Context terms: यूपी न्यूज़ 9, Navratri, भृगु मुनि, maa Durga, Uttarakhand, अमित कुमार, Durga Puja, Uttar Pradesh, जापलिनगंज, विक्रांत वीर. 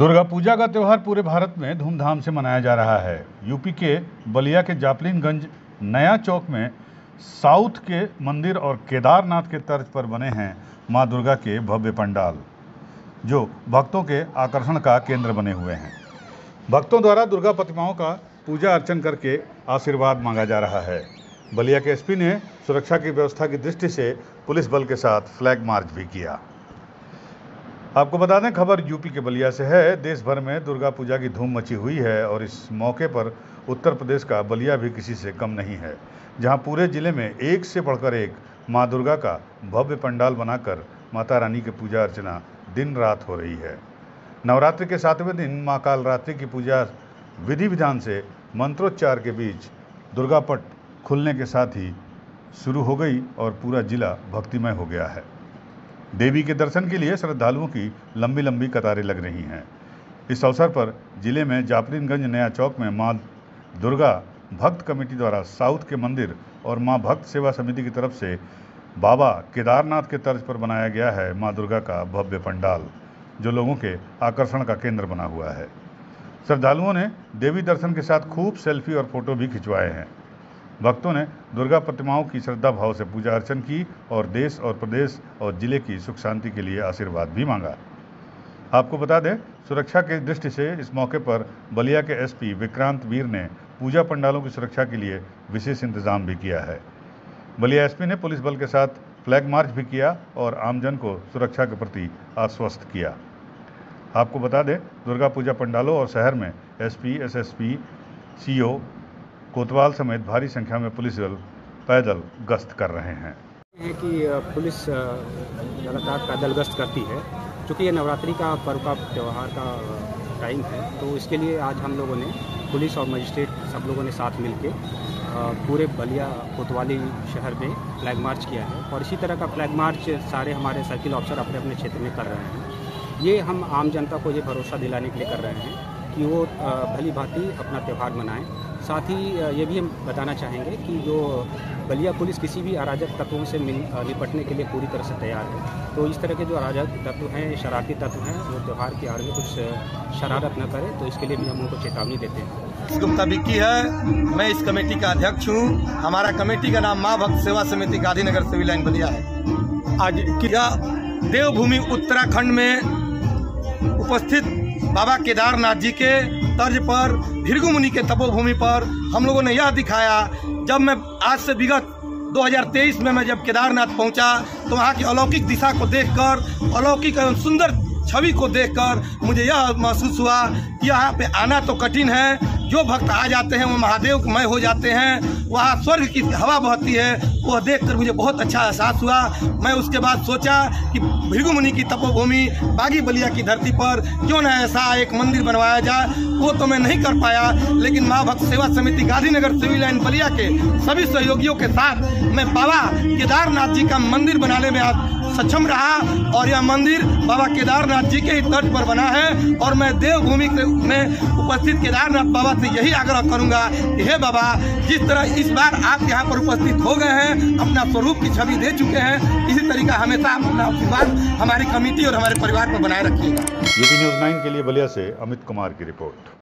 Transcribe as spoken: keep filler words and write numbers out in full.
दुर्गा पूजा का त्यौहार पूरे भारत में धूमधाम से मनाया जा रहा है। यूपी के बलिया के जापलिनगंज नया चौक में साउथ के मंदिर और केदारनाथ के तर्ज पर बने हैं मां दुर्गा के भव्य पंडाल, जो भक्तों के आकर्षण का केंद्र बने हुए हैं। भक्तों द्वारा दुर्गा प्रतिमाओं का पूजा अर्चन करके आशीर्वाद मांगा जा रहा है। बलिया के एस पी ने सुरक्षा की व्यवस्था की दृष्टि से पुलिस बल के साथ फ्लैग मार्च भी किया। आपको बता दें, खबर यूपी के बलिया से है। देश भर में दुर्गा पूजा की धूम मची हुई है और इस मौके पर उत्तर प्रदेश का बलिया भी किसी से कम नहीं है, जहां पूरे ज़िले में एक से बढ़कर एक मां दुर्गा का भव्य पंडाल बनाकर माता रानी की पूजा अर्चना दिन रात हो रही है। नवरात्रि के सातवें दिन मां कालरात्रि की पूजा विधि विधान से मंत्रोच्चार के बीच दुर्गापट खुलने के साथ ही शुरू हो गई और पूरा जिला भक्तिमय हो गया है। देवी के दर्शन के लिए श्रद्धालुओं की लंबी लंबी कतारें लग रही हैं। इस अवसर पर जिले में जापलिनगंज नया चौक में मां दुर्गा भक्त कमेटी द्वारा साउथ के मंदिर और मां भक्त सेवा समिति की तरफ से बाबा केदारनाथ के तर्ज पर बनाया गया है मां दुर्गा का भव्य पंडाल, जो लोगों के आकर्षण का केंद्र बना हुआ है। श्रद्धालुओं ने देवी दर्शन के साथ खूब सेल्फी और फोटो भी खिंचवाए हैं। भक्तों ने दुर्गा प्रतिमाओं की श्रद्धा भाव से पूजा अर्चन की और देश और प्रदेश और जिले की सुख शांति के लिए आशीर्वाद भी मांगा। आपको बता दें, सुरक्षा की दृष्टि से इस मौके पर बलिया के एस पी विक्रांत वीर ने पूजा पंडालों की सुरक्षा के लिए विशेष इंतजाम भी किया है। बलिया एस पी ने पुलिस बल के साथ फ्लैग मार्च भी किया और आमजन को सुरक्षा के प्रति आश्वस्त किया। आपको बता दें, दुर्गा पूजा पंडालों और शहर में S P, S S P, C O, कोतवाल समेत भारी संख्या में पुलिस बल पैदल गश्त कर रहे हैं। है कि पुलिस लगातार पैदल गश्त करती है, चूँकि ये नवरात्रि का पर्व का त्यौहार का टाइम है, तो इसके लिए आज हम लोगों ने पुलिस और मजिस्ट्रेट सब लोगों ने साथ मिलकर पूरे बलिया कोतवाली शहर में फ्लैग मार्च किया है और इसी तरह का फ्लैग मार्च सारे हमारे सर्किल ऑफिसर अपने अपने क्षेत्र में कर रहे हैं। ये हम आम जनता को ये भरोसा दिलाने के लिए कर रहे हैं कि वो भली भांति अपना त्यौहार मनाएँ। साथ ही ये भी हम बताना चाहेंगे कि जो बलिया पुलिस किसी भी अराजक तत्वों से निपटने के लिए पूरी तरह से तैयार है, तो इस तरह के जो अराजक तत्व हैं, शरारती तत्व हैं, वो त्यौहार के आड़ में कुछ शरारत न करें, तो इसके लिए भी हम उनको चेतावनी देते हैं। गुप्ता विक्की है, मैं इस कमेटी का अध्यक्ष हूँ। हमारा कमेटी का नाम माँ भक्त सेवा समिति गांधीनगर सिविल लाइन बलिया है। आज किया देवभूमि उत्तराखंड में उपस्थित बाबा केदारनाथ जी के तर्ज पर भृगु मुनि के तपोभूमि पर हम लोगों ने यह दिखाया। जब मैं आज से विगत दो हज़ार तेईस में मैं जब केदारनाथ पहुंचा, तो वहां की अलौकिक दिशा को देखकर, अलौकिक एवं सुंदर छवि को देखकर मुझे यह महसूस हुआ कि यहाँ पे आना तो कठिन है, जो भक्त आ जाते हैं वो महादेवमय हो जाते हैं। वहाँ स्वर्ग की हवा बहती है, वह देखकर मुझे बहुत अच्छा एहसास हुआ। मैं उसके बाद सोचा कि भृगु मुनि की तपोभूमि बागी बलिया की धरती पर क्यों न ऐसा एक मंदिर बनवाया जाए। वो तो मैं नहीं कर पाया, लेकिन माँ भक्त सेवा समिति गांधीनगर सिविल लाइन बलिया के सभी सहयोगियों के साथ मैं बाबा केदारनाथ जी का मंदिर बनाने में सक्षम रहा और यह मंदिर बाबा केदारनाथ जी के ही तट पर बना है। और मैं देवभूमि में उपस्थित केदारनाथ बाबा से यही आग्रह करूँगा कि हे बाबा, जिस तरह इस बार आप यहाँ पर उपस्थित हो गए हैं, अपना स्वरूप की छवि दे चुके हैं, इसी तरीका हमेशा हम अपना आशीर्वाद हमारी कमेटी और हमारे परिवार में बनाए रखिएगा। यूपी न्यूज़ नौ के लिए बलिया से अमित कुमार की रिपोर्ट।